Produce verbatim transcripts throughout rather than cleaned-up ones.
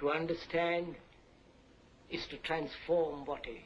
To understand is to transform what is.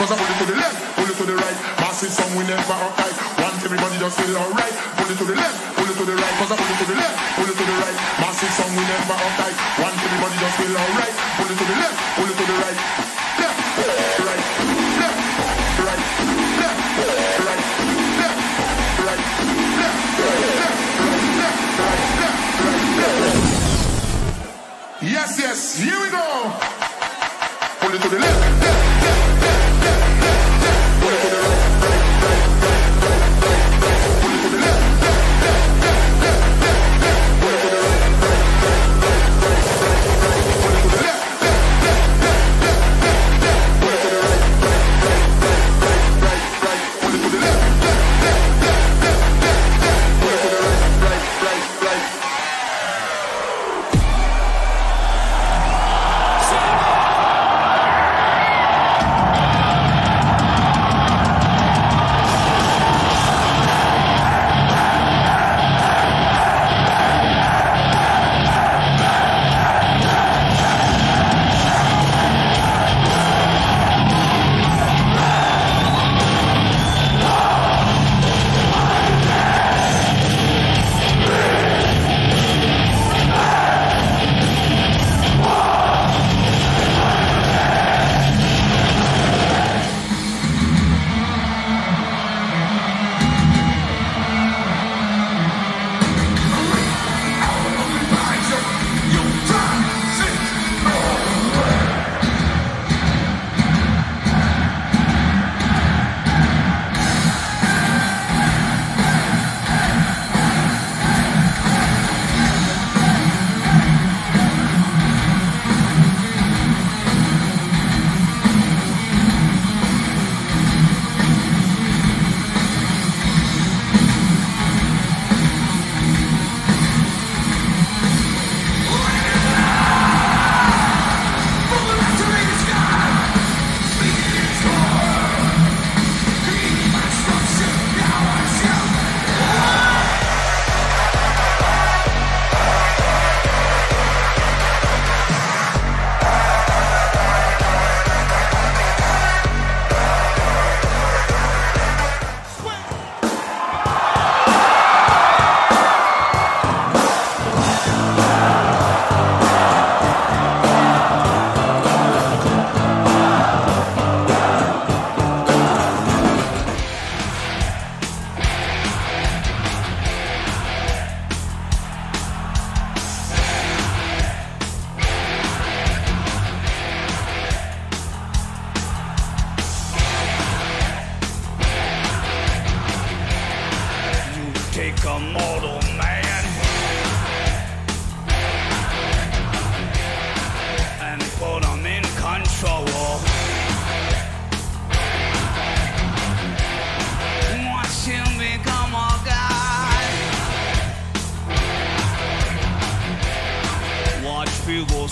Cause I pull it to the left, pull it to the right. Massive some we never upright. Want everybody just feel alright. Pull it to the left, pull it to the right. Cause I pull it to the left, pull it to the right. Massive some we never upright. Want everybody just feel alright. Pull it to the left, pull it to the right. Left, right, left, right, left, right, left, right, left, right, left, right, left, right, left, right, left. Yes, yes, here we go. Pull it to the left, left, left.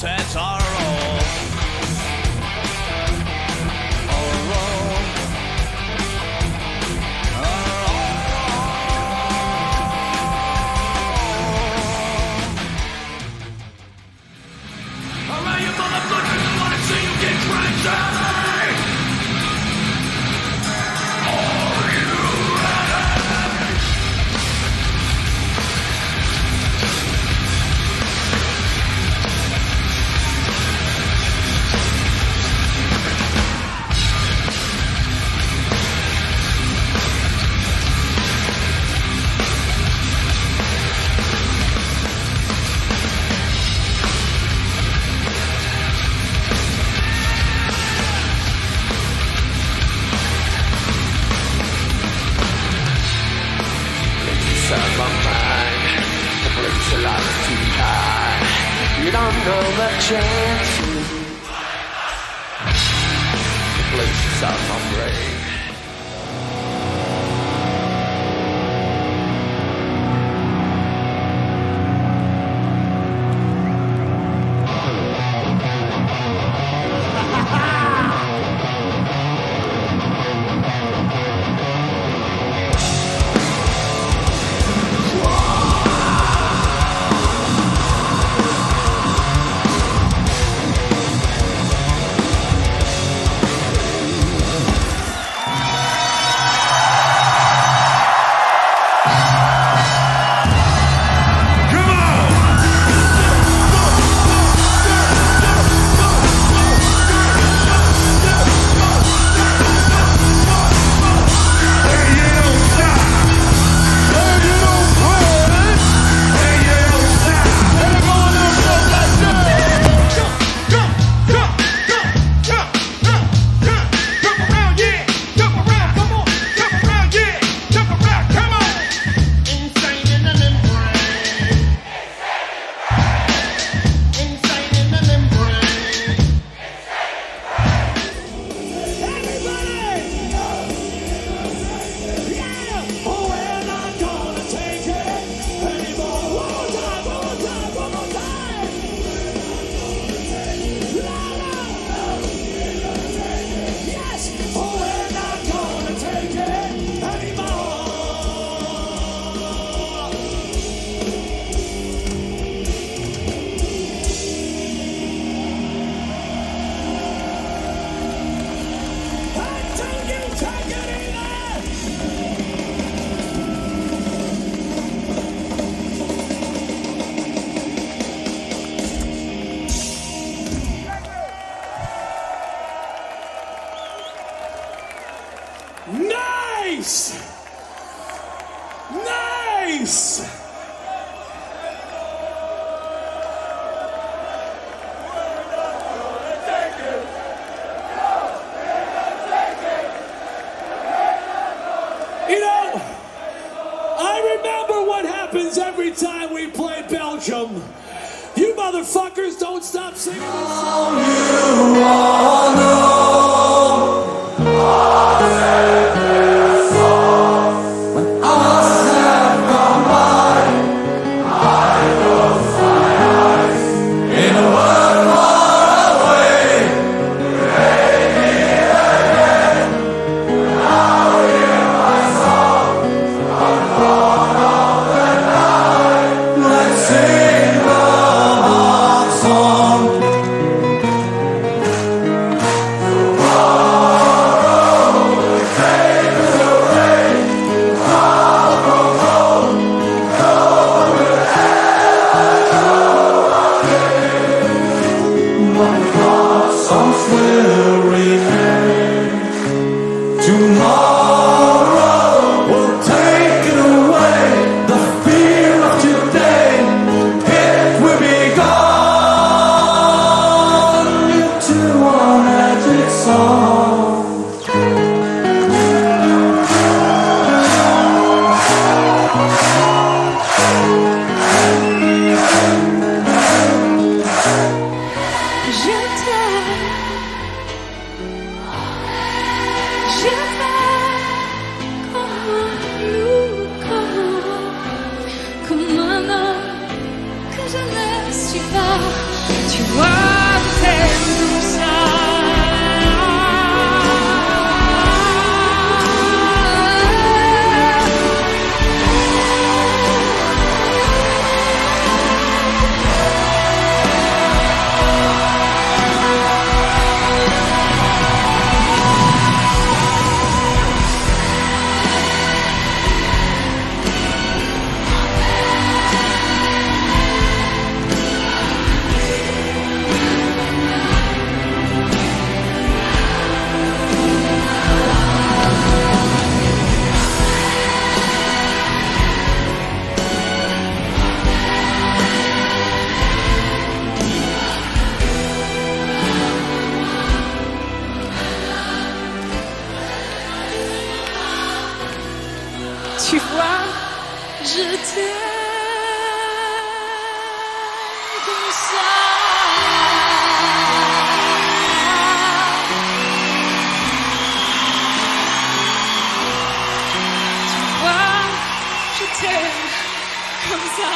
roses are all. You don't know the chances. The places out my brain. Nice! Nice! You know, I remember what happens every time we play Belgium. You motherfuckers don't stop singing this song. You all know all I castigar, te guardo tendo sal. Tu vois, je t'aime comme ça.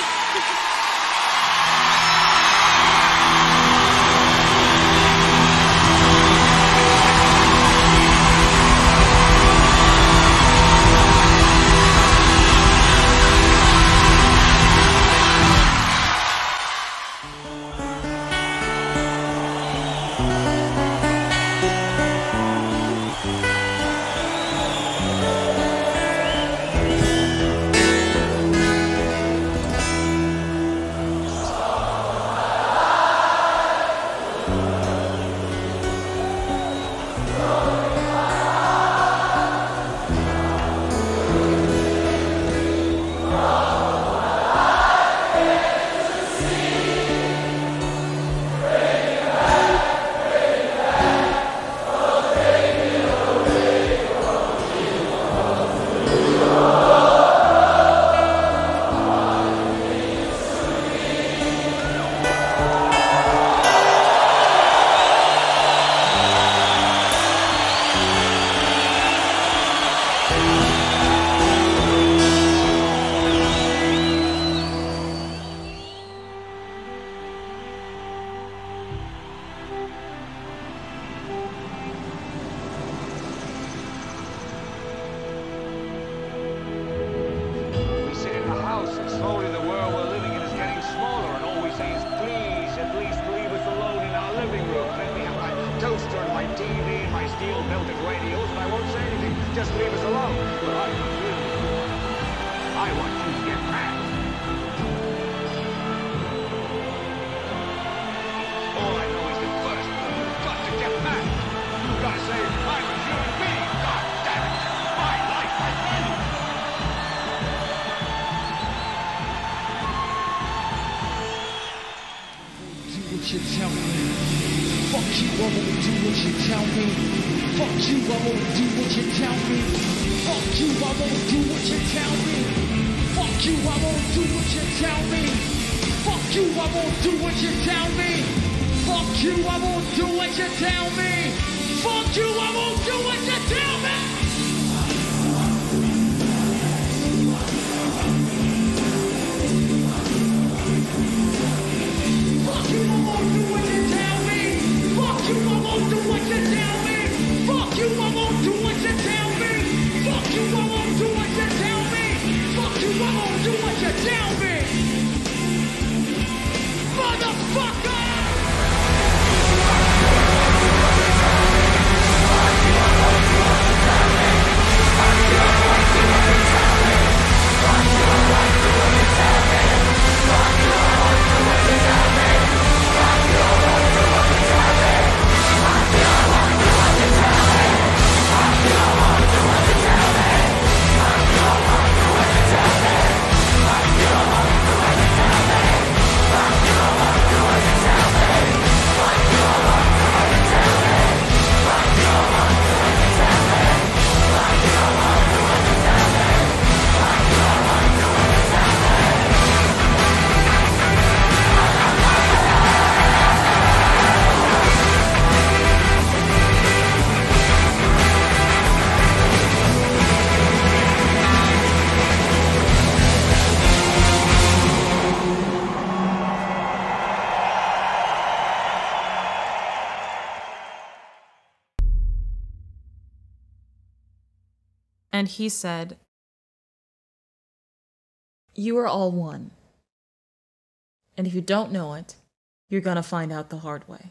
Tu vois, je t'aime comme ça. Just leave us alone. But I want you. I want you to get back. All I know is that first, you've got to get back. You've got to say, I'm a human being. God damn it. My life, my family. Do what you tell me. Fuck you, I won't do what you tell me. Fuck you, I won't do what you tell me. Fuck you, I won't do what you tell me. Fuck you, I won't do what you tell me. Fuck you, I won't do what you tell me. Fuck you, I won't do what you tell me. Fuck you, I won't do what you tell me. Fuck you, I won't do what you tell me. Fuck you, I won't do what you tell me. Fuck you, I won't do what you tell me. Fuck you, I won't do what you tell me. Fuck you, I won't do what you tell me. Motherfucker! Fuck you, I won't do what you tell me. And he said, "You are all one. And if you don't know it, you're gonna find out the hard way."